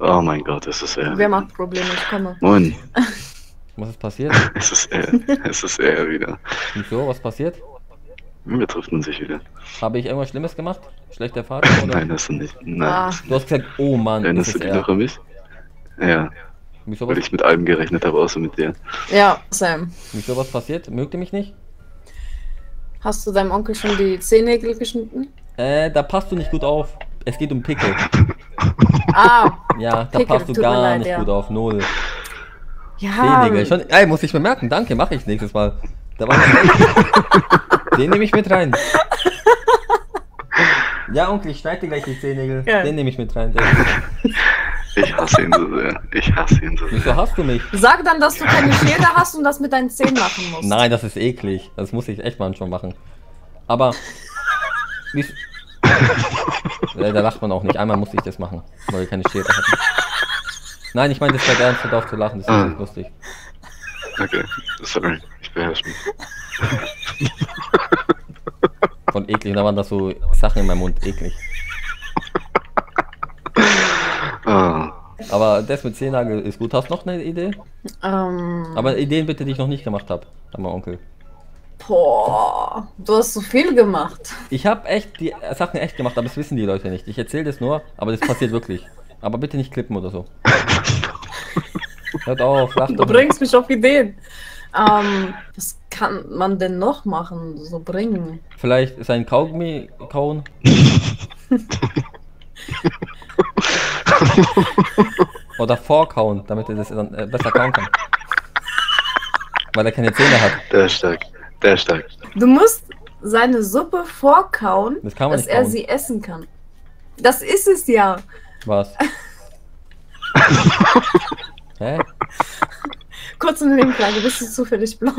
Oh mein Gott, es ist er. Wer macht Probleme? Ich komme. Moin. Was ist passiert? Es ist er wieder. Wieso? Was passiert? Wir treffen sich wieder. Habe ich irgendwas Schlimmes gemacht? Schlechter Fahrer? Oder? Nein, hast du nicht. Nein. Ah. Du hast gesagt, oh Mann. Erinnerst du dich noch an mich? Ja. Wieso? Weil ich mit allem gerechnet habe, außer mit dir. Ja, Sam. Wieso, was passiert? Mögt ihr mich nicht? Hast du deinem Onkel schon die Zehennägel geschnitten? Da passt du nicht gut auf. Es geht um Pickel. Ah! Ja, da Pickel, passt du gar leid, nicht gut auf. Null. Ja. Zehennägel. Schon, ey, muss ich bemerken. Danke, mache ich nächstes Mal. Da war den nehme ich mit rein. Ja, Onkel, ich schneide dir gleich die Zehennägel. Ja. Den nehme ich mit rein. Ich hasse ihn so sehr. Ich hasse ihn so sehr. Wieso hasst du mich? Sag dann, dass du keine Schäler hast und das mit deinen Zähnen machen musst. Nein, das ist eklig. Das muss ich echt manchmal machen. Aber... da lacht man auch nicht. Einmal musste ich das machen, weil wir keine Schere hatten. Nein, ich meine, das war gar nicht so doof zu lachen. Das ist nicht lustig. Okay, sorry. Ich beherrsche mich. Von eklig. Da waren das so Sachen in meinem Mund. Eklig. Aber das mit Zehennagel ist gut. Hast du noch eine Idee? Aber Ideen bitte, die ich noch nicht gemacht habe. An meinen Onkel. Boah, du hast so viel gemacht. Ich habe echt die Sachen echt gemacht, aber das wissen die Leute nicht. Ich erzähle das nur, aber das passiert wirklich. Aber bitte nicht klippen oder so. Hört auf, lacht. Du bringst mich auf Ideen. Was kann man denn noch machen, so bringen? Vielleicht sein Kaugummi kauen. Oder vorkauen, damit er das dann besser kauen kann. Weil er keine Zähne hat. Der ist stark. Der ist stark. Du musst seine Suppe vorkauen, das kann man dass nicht er sie essen kann. Das ist es ja. Was? Hä? Kurz eine Nebenfrage, bist du zufällig blond?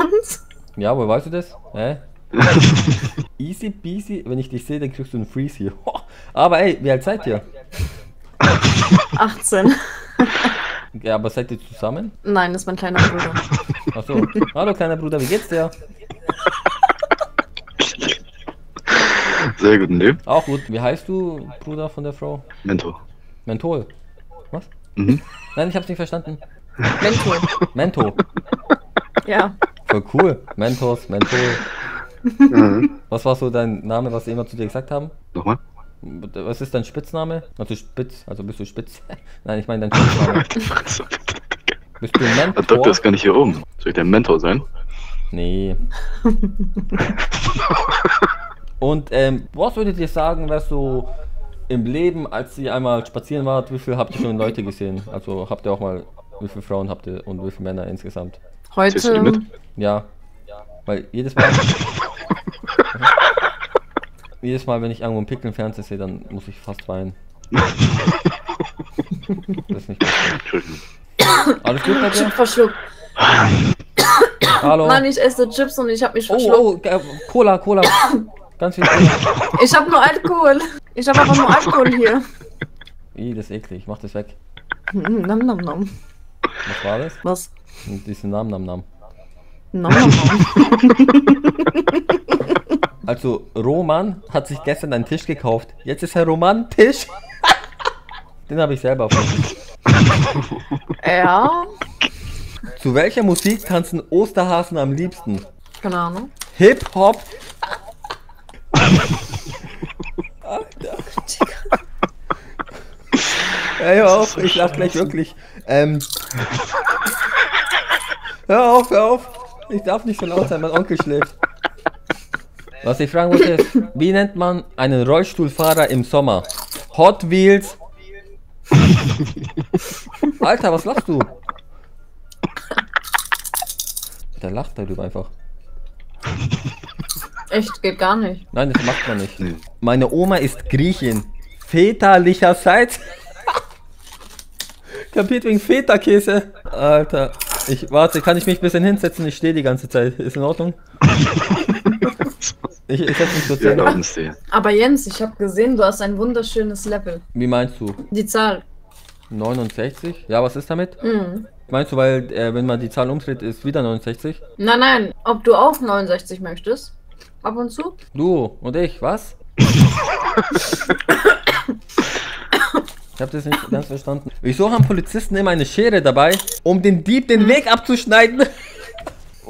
Ja, woher weißt du das? Hä? Easy peasy, wenn ich dich sehe, dann kriegst du einen Freeze hier. Aber ey, wie alt seid ihr? 18. Ja, aber seid ihr zusammen? Nein, das ist mein kleiner Bruder. Achso. Hallo kleiner Bruder, wie geht's dir? Sehr gut, ne? Auch gut. Wie heißt du, Bruder von der Frau? Menthol. Menthol? Was? Mhm. Nein, ich hab's nicht verstanden. Menthol. Menthol. Ja. Voll cool. Mentos, Menthol. Mhm. Was war so dein Name, was sie immer zu dir gesagt haben? Nochmal? Was ist dein Spitzname? Also Spitz, also bist du Spitz? Nein, ich meine dein Spitzname. Bist du ein Mentor? Der Doktor ist gar nicht hier oben. Soll ich dein Mentor sein? Nee. Und was würdet ihr sagen, was so im Leben, als ihr einmal spazieren wart, wie viel habt ihr schon Leute gesehen? Also habt ihr auch mal, wie viele Frauen habt ihr und wie viele Männer insgesamt? Heute? Zählst du die mit? Ja. Weil jedes Mal... jedes Mal, wenn ich irgendwo einen Pickel im Fernsehen sehe, dann muss ich fast weinen. Das ist nicht gut. Entschuldigung. Alles gut, Katja? Chip verschluckt. Hallo. Mann, ich esse Chips und ich hab mich verschluckt. Oh, Cola, Cola. Ganz viel Cola. Ich hab nur Alkohol. Ich hab einfach nur Alkohol hier. Ih, das ist eklig. Ich mach das weg. Nam, nam, nam. Was war das? Was? Diesen Nam, nam, nam. Nam, nam, nam. Also, Roman hat sich gestern einen Tisch gekauft. Jetzt ist er Roman-Tisch. Den habe ich selber erfunden. Ja. Zu welcher Musik tanzen Osterhasen am liebsten? Keine Ahnung. Hip-Hop. Hör auf, ich lach gleich wirklich. Hör auf, hör auf. Ich darf nicht so laut sein, mein Onkel schläft. Was ich fragen wollte ist, wie nennt man einen Rollstuhlfahrer im Sommer? Hot Wheels. Alter, was lachst du? Der lacht darüber einfach. Echt, geht gar nicht. Nein, das macht man nicht. Meine Oma ist Griechin. Väterlicherseits. Kapiert wegen Feta-Käse. Alter, ich warte, kann ich mich ein bisschen hinsetzen? Ich stehe die ganze Zeit. Ist in Ordnung? Ich hab nicht so zählen. Aber Jens, ich habe gesehen, du hast ein wunderschönes Level. Wie meinst du? Die Zahl. 69? Ja, was ist damit? Mhm. Meinst du, weil wenn man die Zahl umdreht, ist wieder 69? Nein, nein, ob du auch 69 möchtest? Ab und zu? Du und ich, was? Ich habe das nicht ganz verstanden. Wieso haben Polizisten immer eine Schere dabei, um den Dieb den Weg abzuschneiden?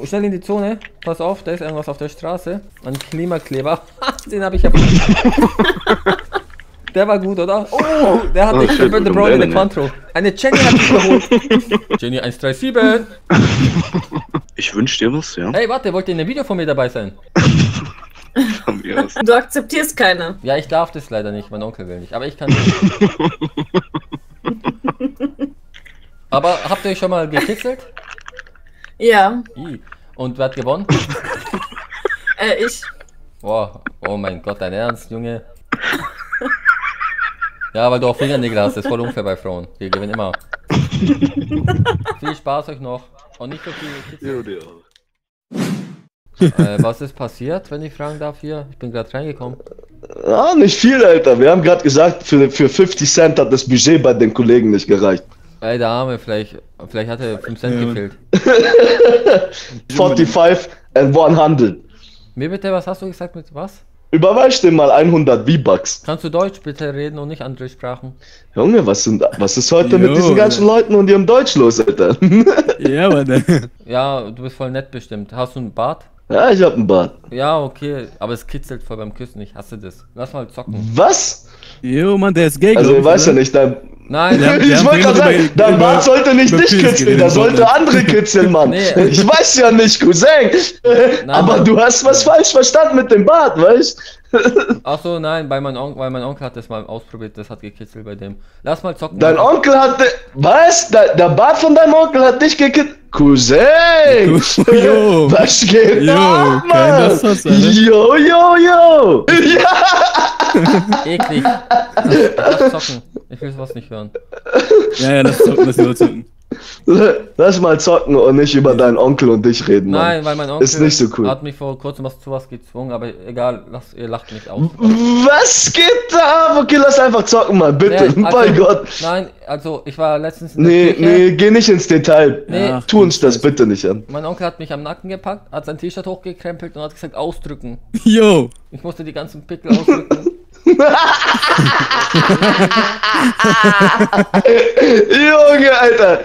Schnell in die Zone. Pass auf, da ist irgendwas auf der Straße. Ein Klimakleber. Den habe ich ja... Der war gut, oder? Oh, der hat nicht über den Bro in der Quantro. Eine Jenny hat mich geholt. Jenny 137. Ich wünsche dir was, ja. Hey, warte, wollt ihr in einem Video von mir dabei sein? Du akzeptierst keine. Ja, ich darf das leider nicht. Mein Onkel will nicht. Aber ich kann nicht. Aber habt ihr euch schon mal gekitzelt? Ja. Und wer hat gewonnen? Ich. Oh mein Gott, dein Ernst, Junge. Ja, weil du auch Fingernägel hast, das ist voll unfair bei Frauen. Wir gewinnen immer. Viel Spaß euch noch. Und nicht so viel. Was ist passiert, wenn ich fragen darf hier? Ich bin gerade reingekommen. Ah, nicht viel, Alter. Wir haben gerade gesagt, für 50 Cent hat das Budget bei den Kollegen nicht gereicht. Ey, der Arme, vielleicht hat er 5 Cent gefehlt. 45 and 100. Mir bitte, was hast du gesagt mit was? Überweis dir mal 100 V-Bucks. Kannst du Deutsch bitte reden und nicht andere Sprachen? Junge, was ist heute mit diesen ganzen Leuten und ihrem Deutsch los, Alter? Ja, Mann. Ja, du bist voll nett bestimmt. Hast du einen Bart? Ja, ich hab einen Bart. Ja, okay, aber es kitzelt voll beim Küssen, ich hasse das. Lass mal zocken. Was? Jo, Mann, der ist gay. Also, ich weiß ja nicht, dein... Nein, ich wollte gerade sagen, dein Bart sollte nicht dich kitzeln, der sollte andere kitzeln, Mann. Nee. Ich weiß ja nicht, Cousin. Nein, aber Mann, du hast was falsch verstanden mit dem Bart, weißt du? Achso, nein, mein Onkel hat das mal ausprobiert, das hat gekitzelt bei dem. Lass mal zocken. Dein Onkel hat... Was? Der Bart von deinem Onkel hat dich gekitzelt? Cousin! Jo. Was geht ab, Mann? Jo, jo, jo! Ja! Eklig. Lass zocken. Ich will sowas nicht hören. Ja, lass zocken, Lass mal zocken und nicht über deinen Onkel und dich reden, Mann. Nein, weil mein Onkel ist nicht so cool. Hat mich vor kurzem zu was gezwungen, aber egal, ihr lacht nicht aus. Was geht da? Okay, lass einfach zocken, Mann, bitte. Nee, also, mein Gott. Nein, also ich war letztens in der Kirche. Nee, geh nicht ins Detail. Nee, tu uns das bitte nicht an. Mein Onkel hat mich am Nacken gepackt, hat sein T-Shirt hochgekrempelt und hat gesagt, ausdrücken. Yo. Ich musste die ganzen Pickel ausdrücken. Junge, Alter!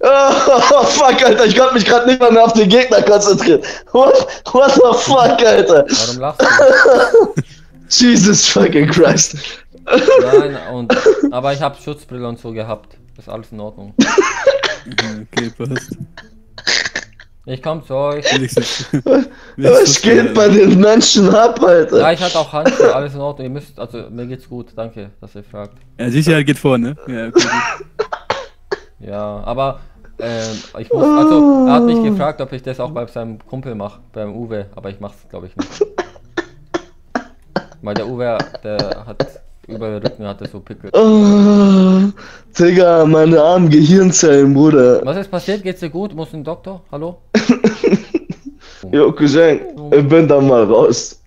Oh, fuck, Alter, ich konnte mich gerade nicht mehr auf den Gegner konzentrieren. What the fuck, Alter? Warum lachst du? Jesus fucking Christ. Nein, aber ich habe Schutzbrille und so gehabt. Ist alles in Ordnung. Okay, passt. Ich komm zu euch. Was geht bei den Menschen ab, Alter? Ja, ich hatte auch Handschuhe, alles in Ordnung. Ihr müsst, also mir geht's gut, danke, dass ihr fragt. Ja, Sicherheit geht vor, ne? Ja, okay. Ja, aber ich muss, also er hat mich gefragt, ob ich das auch bei seinem Kumpel mache, beim Uwe, aber ich mach's, glaube ich, nicht. Weil der Uwe, der hat über den Rücken so Pickel. Oh, Digga, meine armen Gehirnzellen, Bruder. Was ist passiert? Geht's dir gut? Muss ein Doktor? Hallo? Jo, Cousin, ich bin da mal raus.